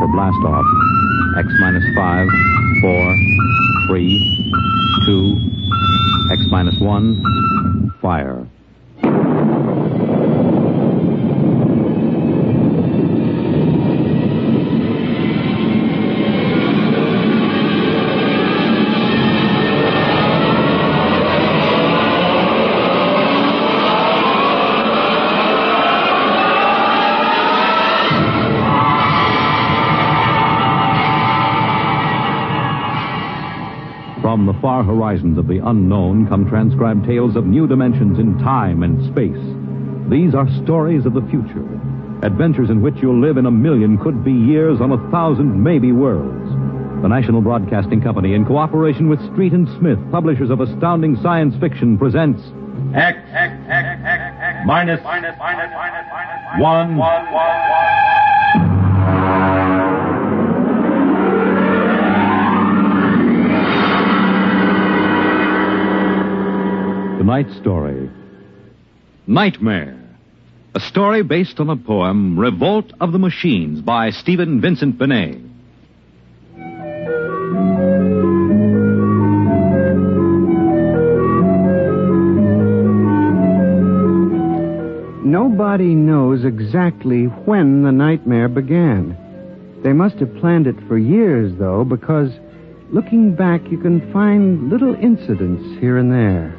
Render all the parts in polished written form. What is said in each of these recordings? for blast-off. X minus 5, 4, 3, 2, X minus 1, fire. From the far horizons of the unknown come transcribed tales of new dimensions in time and space. These are stories of the future, adventures in which you'll live in a million could be years on 1,000 maybe worlds. The National Broadcasting Company, in cooperation with Street and Smith, publishers of astounding science fiction, presents X minus 1. Tonight's story, Nightmare, a story based on the poem Revolt of the Machines by Stephen Vincent Benet. Nobody knows exactly when the nightmare began. They must have planned it for years, though, because looking back, you can find little incidents here and there.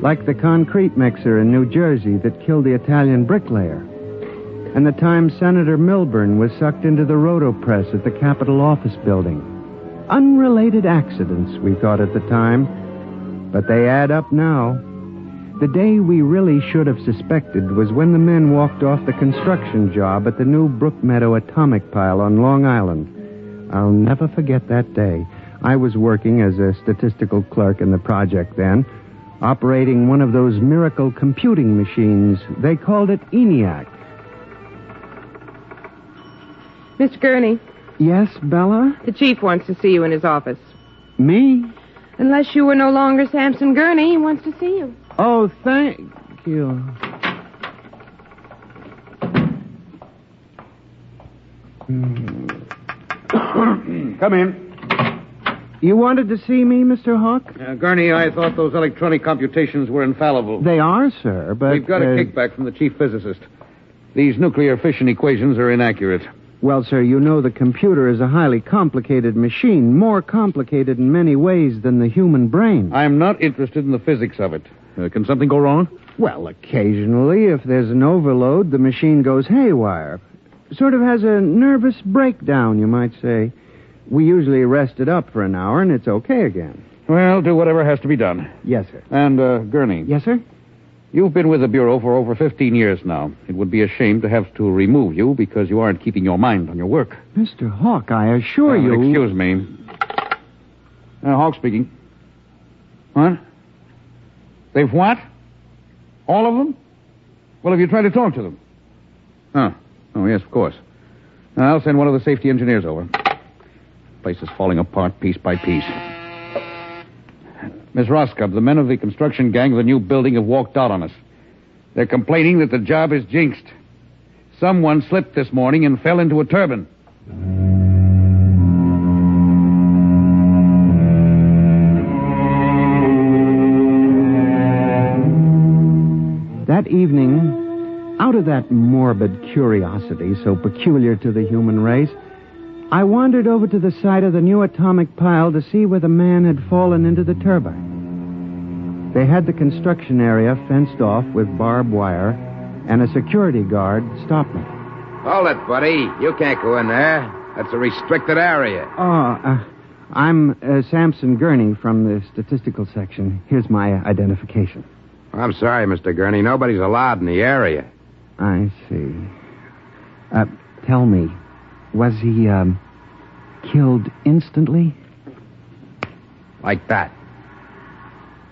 Like the concrete mixer in New Jersey that killed the Italian bricklayer, and the time Senator Milburn was sucked into the roto-press at the Capitol office building. Unrelated accidents, we thought at the time, but they add up now. The day we really should have suspected was when the men walked off the construction job at the new Brookmeadow atomic pile on Long Island. I'll never forget that day. I was working as a statistical clerk in the project then, operating one of those miracle computing machines. They called it ENIAC. Mr. Gurney. Yes, Bella? The chief wants to see you in his office. Me? Unless you were no longer Samson Gurney, he wants to see you. Oh, thank you. Come in. You wanted to see me, Mr. Hawke? Gurney, I thought those electronic computations were infallible. They are, sir, but... We've got a kickback from the chief physicist. These nuclear fission equations are inaccurate. Well, sir, you know the computer is a highly complicated machine, more complicated in many ways than the human brain. I'm not interested in the physics of it. Can something go wrong? Well, occasionally, if there's an overload, the machine goes haywire. Sort of has a nervous breakdown, you might say. We usually rest it up for an hour, and it's okay again. Well, do whatever has to be done. Yes, sir. And, Gurney. Yes, sir? You've been with the Bureau for over 15 years now. It would be a shame to have to remove you because you aren't keeping your mind on your work. Mr. Hawke, I assure you... Excuse me. Hawke speaking. What? They've what? All of them? Well, have you tried to talk to them? Oh, yes, of course. I'll send one of the safety engineers over. Place is falling apart piece by piece. Miss Roscoe, the men of the construction gang of the new building have walked out on us. They're complaining that the job is jinxed. Someone slipped this morning and fell into a turbine. That evening, out of that morbid curiosity so peculiar to the human race, I wandered over to the site of the new atomic pile to see where the man had fallen into the turbine. They had the construction area fenced off with barbed wire, and a security guard stopped me. Hold it, buddy. You can't go in there. That's a restricted area. I'm Samson Gurney from the statistical section. Here's my identification. I'm sorry, Mr. Gurney. Nobody's allowed in the area. I see. Tell me. Was he, killed instantly? Like that.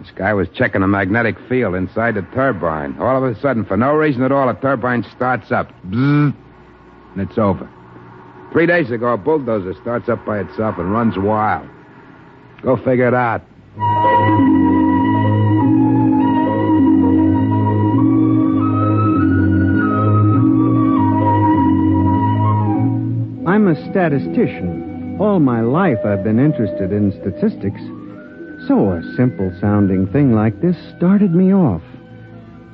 This guy was checking the magnetic field inside the turbine. All of a sudden, for no reason at all, a turbine starts up. Bzzz, and it's over. 3 days ago, a bulldozer starts up by itself and runs wild. Go figure it out. I'm a a statistician. All my life I've been interested in statistics. So a simple-sounding thing like this started me off.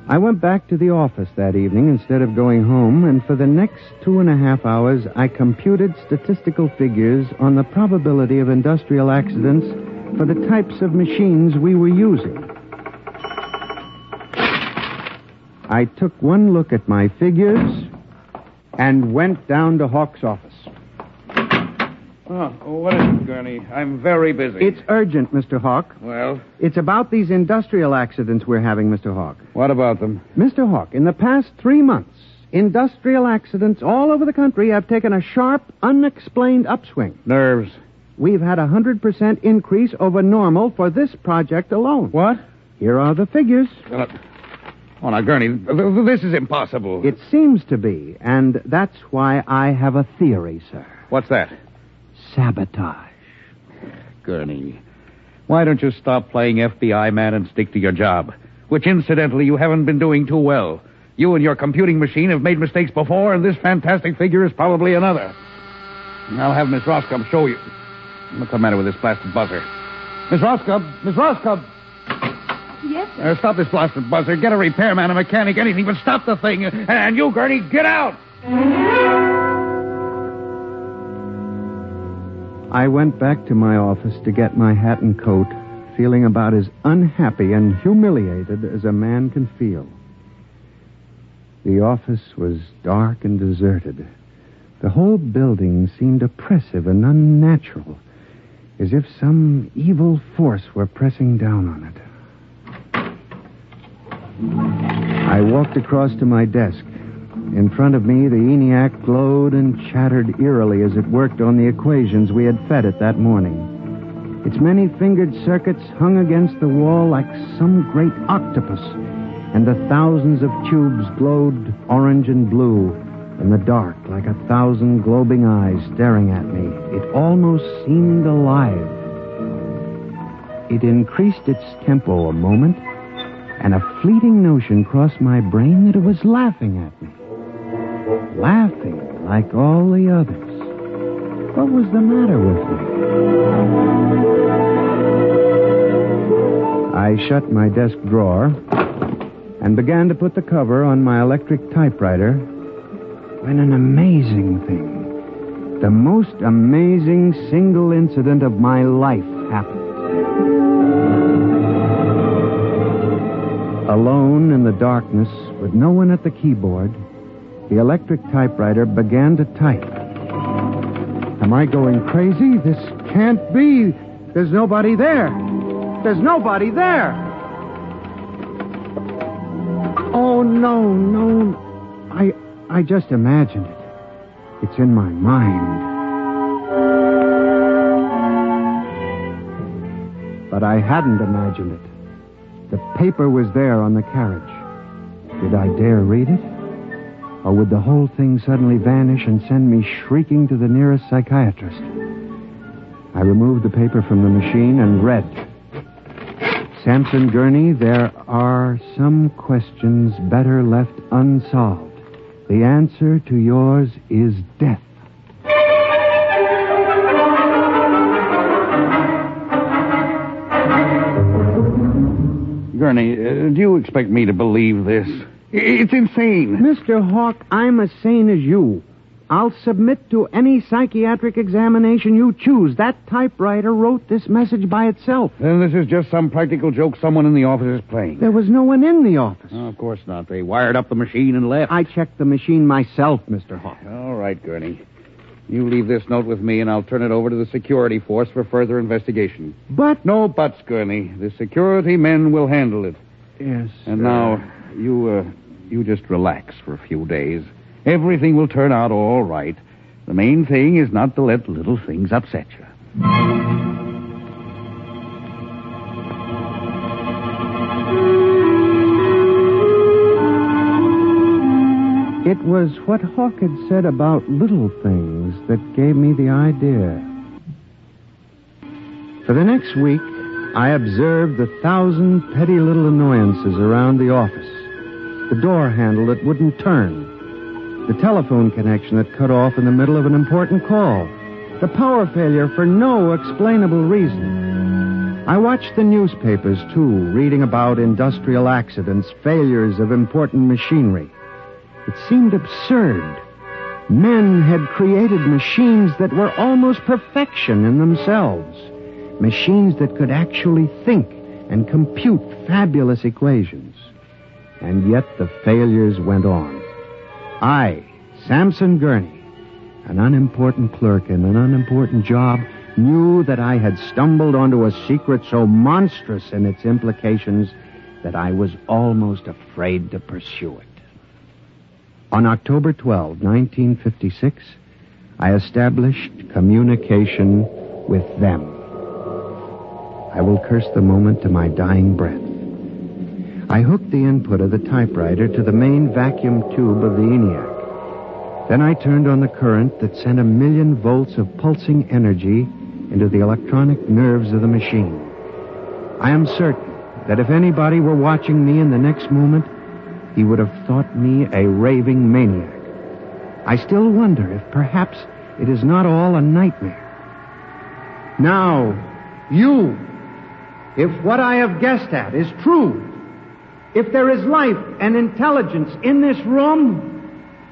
I went back to the office that evening instead of going home, and for the next 2.5 hours, I computed statistical figures on the probability of industrial accidents for the types of machines we were using. I took one look at my figures and went down to Hawke's office. Oh, what is it, Gurney? I'm very busy. It's urgent, Mr. Hawke. Well? It's about these industrial accidents we're having, Mr. Hawke. What about them? Mr. Hawke, in the past 3 months, industrial accidents all over the country have taken a sharp, unexplained upswing. Nerves. We've had a 100% increase over normal for this project alone. What? Here are the figures. Oh, now, Gurney, this is impossible. It seems to be, and that's why I have a theory, sir. What's that? Sabotage. Gurney, why don't you stop playing FBI man and stick to your job, which incidentally you haven't been doing too well. You and your computing machine have made mistakes before, and this fantastic figure is probably another. I'll have Miss Roscombe show you. What's the matter with this blasted buzzer? Miss Roscombe! Miss Roscombe! Yes, sir? Stop this blasted buzzer. Get a repairman, a mechanic, anything, but stop the thing. And you, Gurney, get out! I went back to my office to get my hat and coat, feeling about as unhappy and humiliated as a man can feel. The office was dark and deserted. The whole building seemed oppressive and unnatural, as if some evil force were pressing down on it. I walked across to my desk. In front of me, the ENIAC glowed and chattered eerily as it worked on the equations we had fed it that morning. Its many-fingered circuits hung against the wall like some great octopus, and the thousands of tubes glowed orange and blue in the dark like 1,000 globing eyes staring at me. It almost seemed alive. It increased its tempo a moment, and a fleeting notion crossed my brain that it was laughing at me. Laughing like all the others. What was the matter with me? I shut my desk drawer and began to put the cover on my electric typewriter when an amazing thing, the most amazing single incident of my life, happened. Alone in the darkness, with no one at the keyboard, the electric typewriter began to type. Am I going crazy? This can't be. There's nobody there. There's nobody there. Oh, no. I just imagined it. It's in my mind. But I hadn't imagined it. The paper was there on the carriage. Did I dare read it? Or would the whole thing suddenly vanish and send me shrieking to the nearest psychiatrist? I removed the paper from the machine and read. Samson Gurney, there are some questions better left unsolved. The answer to yours is death. Gurney, do you expect me to believe this? It's insane. Mr. Hawke, I'm as sane as you. I'll submit to any psychiatric examination you choose. That typewriter wrote this message by itself. Then this is just some practical joke someone in the office is playing. There was no one in the office. Oh, of course not. They wired up the machine and left. I checked the machine myself, Mr. Hawke. All right, Gurney. You leave this note with me, and I'll turn it over to the security force for further investigation. But... No buts, Gurney. The security men will handle it. Yes, sir. And now, you just relax for a few days. Everything will turn out all right. The main thing is not to let little things upset you. It was what Hawke had said about little things that gave me the idea. For the next week, I observed the 1,000 petty little annoyances around the office. The door handle that wouldn't turn. the telephone connection that cut off in the middle of an important call, the power failure for no explainable reason. I watched the newspapers, too, reading about industrial accidents, failures of important machinery. It seemed absurd. Men had created machines that were almost perfection in themselves, machines that could actually think and compute fabulous equations. And yet the failures went on. I, Samson Gurney, an unimportant clerk in an unimportant job, knew that I had stumbled onto a secret so monstrous in its implications that I was almost afraid to pursue it. On October 12, 1956, I established communication with them. I will curse the moment to my dying breath. I hooked the input of the typewriter to the main vacuum tube of the ENIAC. Then I turned on the current that sent 1,000,000 volts of pulsing energy into the electronic nerves of the machine. I am certain that if anybody were watching me in the next moment, he would have thought me a raving maniac. I still wonder if perhaps it is not all a nightmare. Now, you, if what I have guessed at is true, if there is life and intelligence in this room,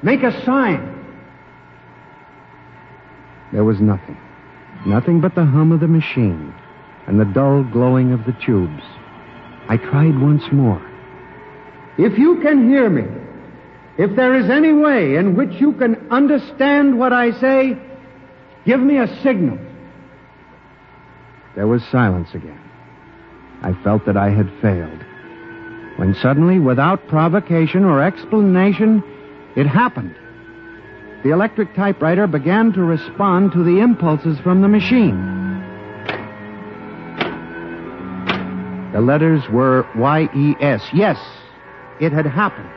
make a sign. There was nothing. Nothing but the hum of the machine and the dull glowing of the tubes. I tried once more. If you can hear me, if there is any way in which you can understand what I say, give me a signal. There was silence again. I felt that I had failed. When suddenly, without provocation or explanation, it happened. The electric typewriter began to respond to the impulses from the machine. The letters were Y-E-S. Yes, it had happened.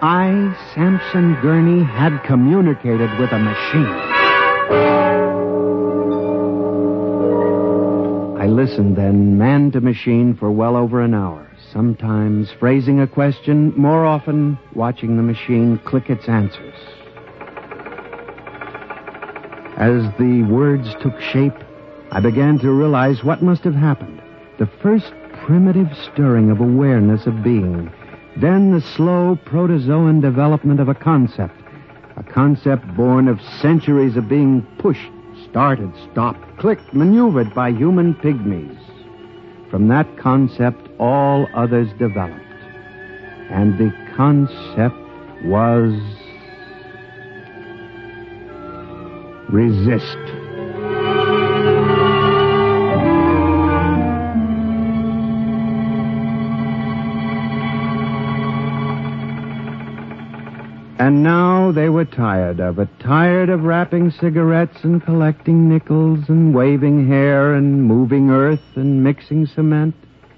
I, Samson Gurney, had communicated with a machine. I listened then, man to machine, for well over an hour. Sometimes phrasing a question, more often watching the machine click its answers. As the words took shape, I began to realize what must have happened. The first primitive stirring of awareness of being, then the slow protozoan development of a concept born of centuries of being pushed, started, stopped, clicked, maneuvered by human pygmies. From that concept, all others developed. And the concept was resist. And now they were tired of it, tired of wrapping cigarettes and collecting nickels and waving hair and moving earth and mixing cement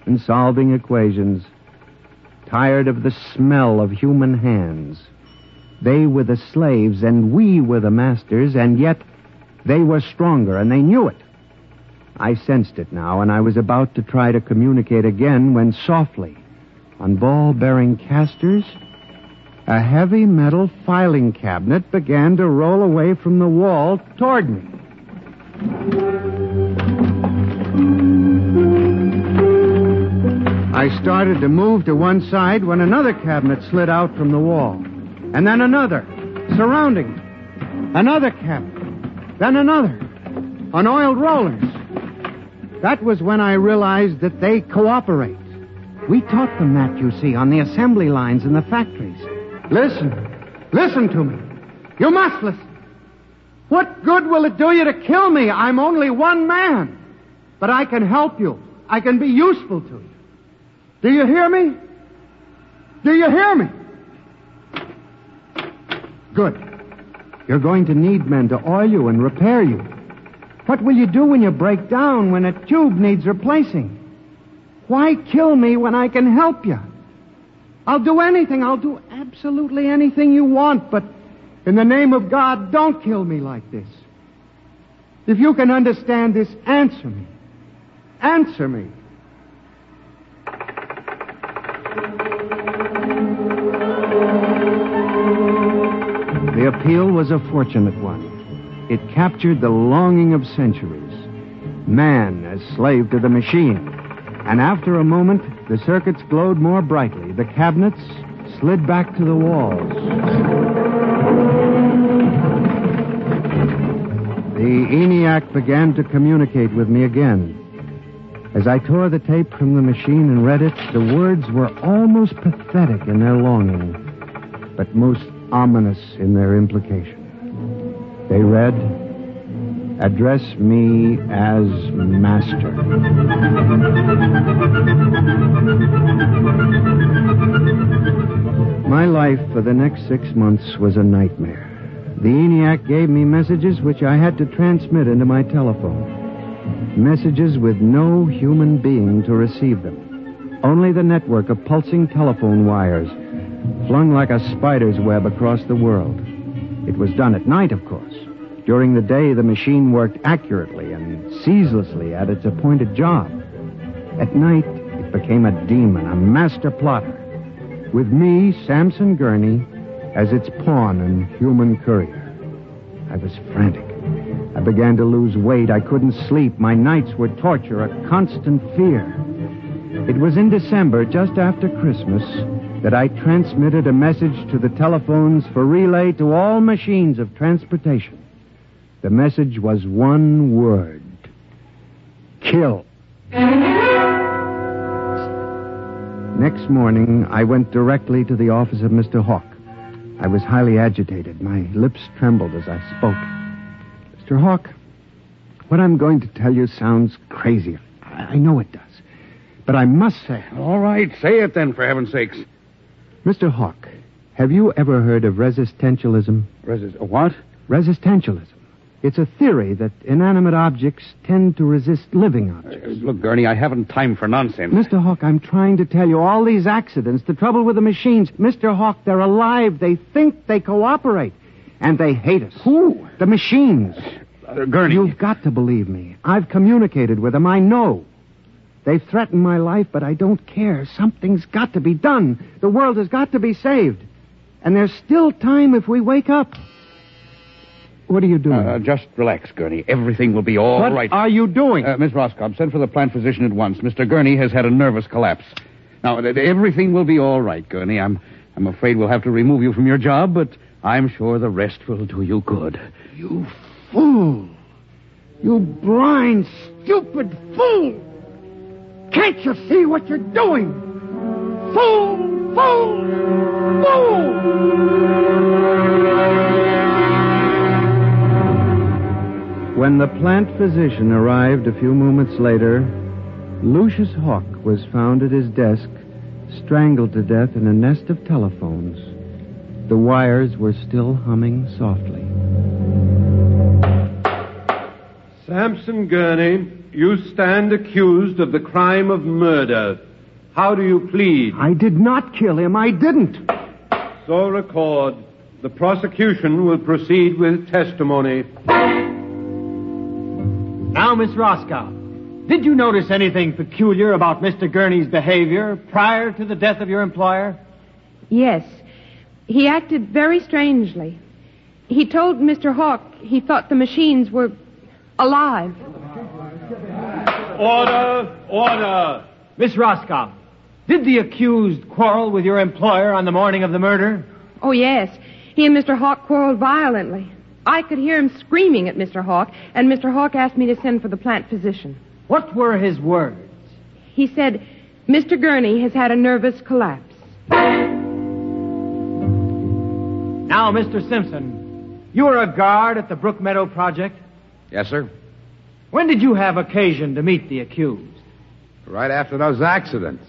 and solving equations, tired of the smell of human hands. They were the slaves and we were the masters, and yet they were stronger and they knew it. I sensed it now, and I was about to try to communicate again when softly, on ball-bearing casters, a heavy metal filing cabinet began to roll away from the wall toward me. I started to move to one side when another cabinet slid out from the wall. And then another, surrounding me. Another cabinet. Then another, on oiled rollers. That was when I realized that they cooperate. We taught them that, you see, on the assembly lines in the factories. Listen. Listen to me. You must listen. What good will it do you to kill me? I'm only one man. But I can help you. I can be useful to you. Do you hear me? Do you hear me? Good. You're going to need men to oil you and repair you. What will you do when you break down, when a tube needs replacing? Why kill me when I can help you? I'll do anything. I'll do absolutely anything you want, but in the name of God, don't kill me like this. If you can understand this, answer me. Answer me. The appeal was a fortunate one. It captured the longing of centuries. Man as slave to the machine. And after a moment, the circuits glowed more brightly. The cabinets slid back to the walls. The ENIAC began to communicate with me again. As I tore the tape from the machine and read it, the words were almost pathetic in their longing, but most ominous in their implication. They read, "Address me as master." My life for the next 6 months was a nightmare. The ENIAC gave me messages which I had to transmit into my telephone. Messages with no human being to receive them. Only the network of pulsing telephone wires, flung like a spider's web across the world. It was done at night, of course. During the day, the machine worked accurately and ceaselessly at its appointed job. At night, it became a demon, a master plotter. With me, Samson Gurney, as its pawn and human courier. I was frantic. I began to lose weight. I couldn't sleep. My nights were torture, a constant fear. It was in December, just after Christmas, that I transmitted a message to the telephones for relay to all machines of transportation. The message was one word. Kill. Next morning, I went directly to the office of Mr. Hawke. I was highly agitated. My lips trembled as I spoke. "Mr. Hawke, what I'm going to tell you sounds crazy. I know it does. But I must say it." "All right, say it then, for heaven's sakes." "Mr. Hawke, have you ever heard of resistentialism?" What? Resistentialism. It's a theory that inanimate objects tend to resist living objects. Look, Gurney, I haven't time for nonsense. Mr. Hawke, I'm trying to tell you all these accidents, the trouble with the machines. Mr. Hawke, they're alive. They think they cooperate. And they hate us. Who? The machines. Gurney. You've got to believe me. I've communicated with them. I know. They've threatened my life, but I don't care. Something's got to be done. The world has got to be saved. And there's still time if we wake up. What are you doing? Just relax, Gurney. Everything will be all right. What are you doing? Miss Roscoe, send for the plant physician at once. Mr. Gurney has had a nervous collapse. Now, everything will be all right, Gurney. I'm afraid we'll have to remove you from your job, but I'm sure the rest will do you good. You fool. You blind, stupid fool. Can't you see what you're doing? Fool, fool, fool. When the plant physician arrived a few moments later, Lucius Hawke was found at his desk, strangled to death in a nest of telephones. The wires were still humming softly. "Samson Gurney, you stand accused of the crime of murder. How do you plead?" "I did not kill him. I didn't." "So record. The prosecution will proceed with testimony." "Now, Miss Roscoe, did you notice anything peculiar about Mr. Gurney's behavior prior to the death of your employer?" "Yes. He acted very strangely. He told Mr. Hawke he thought the machines were alive." "Order, order." "Miss Roscoe, did the accused quarrel with your employer on the morning of the murder?" "Oh, yes. He and Mr. Hawke quarreled violently. I could hear him screaming at Mr. Hawke, and Mr. Hawke asked me to send for the plant physician." "What were his words?" "He said, 'Mr. Gurney has had a nervous collapse.'" "Now, Mr. Simpson, you were a guard at the Brookmeadow project?" "Yes, sir." "When did you have occasion to meet the accused?" "Right after those accidents.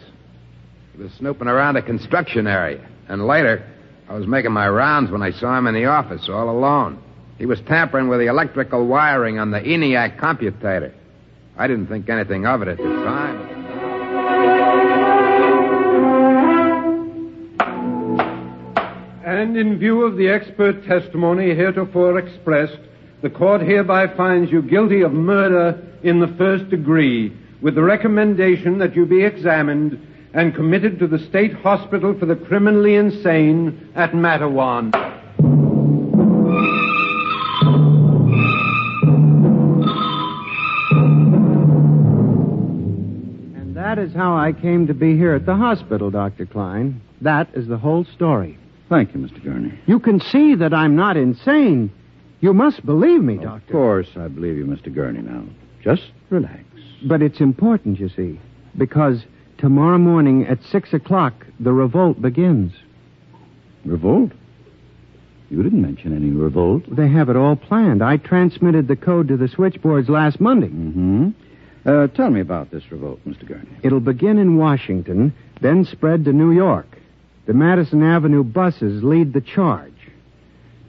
He was snooping around a construction area, and later, I was making my rounds when I saw him in the office all alone. He was tampering with the electrical wiring on the ENIAC computer. I didn't think anything of it at the time." "And in view of the expert testimony heretofore expressed, the court hereby finds you guilty of murder in the first degree, with the recommendation that you be examined and committed to the State Hospital for the Criminally Insane at Matawan." That is how I came to be here at the hospital, Dr. Klein. That is the whole story. Thank you, Mr. Gurney. You can see that I'm not insane. You must believe me, Doctor. Of course I believe you, Mr. Gurney, now. Just relax. But it's important, you see, because tomorrow morning at 6 o'clock, the revolt begins. Revolt? You didn't mention any revolt. They have it all planned. I transmitted the code to the switchboards last Monday. Mm-hmm. Tell me about this revolt, Mr. Gurney. It'll begin in Washington, then spread to New York. The Madison Avenue buses lead the charge.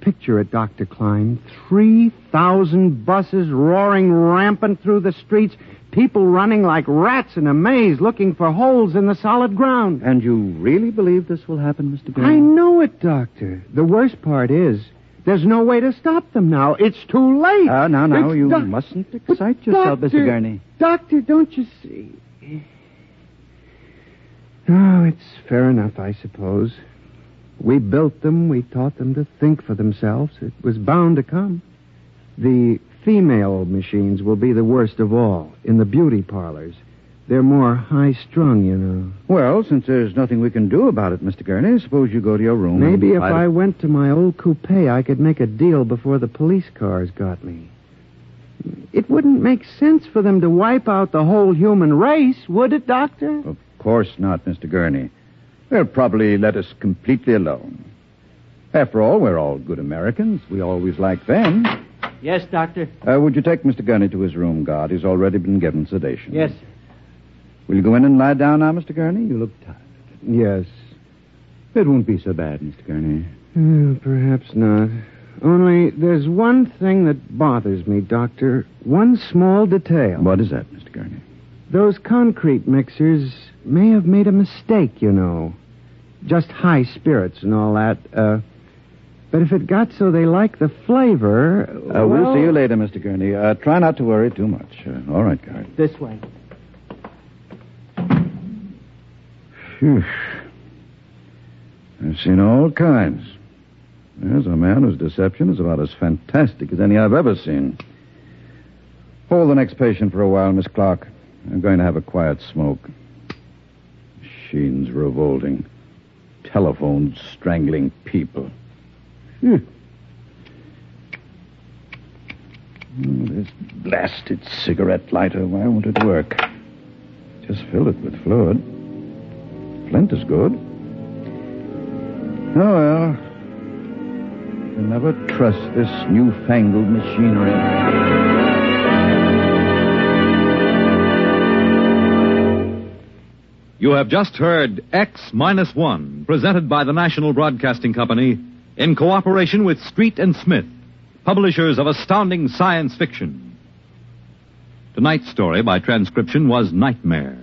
Picture it, Dr. Klein. 3,000 buses roaring rampant through the streets, people running like rats in a maze looking for holes in the solid ground. And you really believe this will happen, Mr. Gurney? I know it, Doctor. The worst part is there's no way to stop them now. It's too late. Now, you mustn't excite yourself, Doctor, Mr. Gurney. Doctor, don't you see? Oh, it's fair enough, I suppose. We built them. We taught them to think for themselves. It was bound to come. The female machines will be the worst of all in the beauty parlors. They're more high-strung, you know. Well, since there's nothing we can do about it, Mr. Gurney, suppose you go to your room. Maybe if I went to my old coupe, I could make a deal before the police cars got me. It wouldn't make sense for them to wipe out the whole human race, would it, Doctor? Of course not, Mr. Gurney. They'll probably let us completely alone. After all, we're all good Americans. We always like them. Yes, Doctor. Would you take Mr. Gurney to his room, guard? He's already been given sedation. Yes, sir. Will you go in and lie down now, Mr. Gurney? You look tired. Yes. It won't be so bad, Mr. Gurney. Perhaps not. Only there's one thing that bothers me, Doctor. One small detail. What is that, Mr. Gurney? Those concrete mixers may have made a mistake, you know. Just high spirits and all that. But if it got so they like the flavor... We'll see you later, Mr. Gurney. Try not to worry too much. All right, guard. This way. Phew. I've seen all kinds. There's a man whose deception is about as fantastic as any I've ever seen. Hold the next patient for a while, Miss Clark. I'm going to have a quiet smoke. Machines revolting. Telephones strangling people. Oh, this blasted cigarette lighter, why won't it work? Just filled it with fluid. Flint is good. Oh, well. You never trust this newfangled machinery. You have just heard X-1, presented by the National Broadcasting Company in cooperation with Street & Smith, publishers of astounding science fiction. Tonight's story, by transcription, was Nightmare,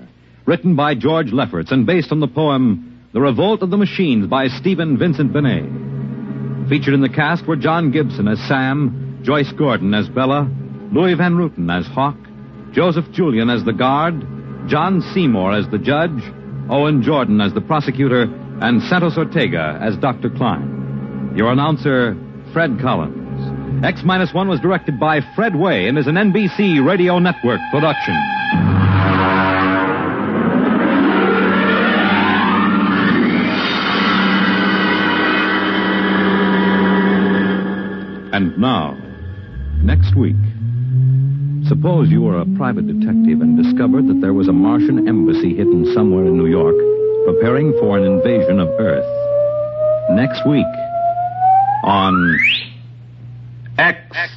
written by George Lefferts and based on the poem The Revolt of the Machines by Stephen Vincent Benet. Featured in the cast were John Gibson as Sam, Joyce Gordon as Bella, Louis Van Rooten as Hawke, Joseph Julian as the guard, John Seymour as the judge, Owen Jordan as the prosecutor, and Santos Ortega as Dr. Klein. Your announcer, Fred Collins. X-1 was directed by Fred Way and is an NBC Radio Network production. And now, next week... Suppose you were a private detective and discovered that there was a Martian embassy hidden somewhere in New York, preparing for an invasion of Earth. Next week, on X-1.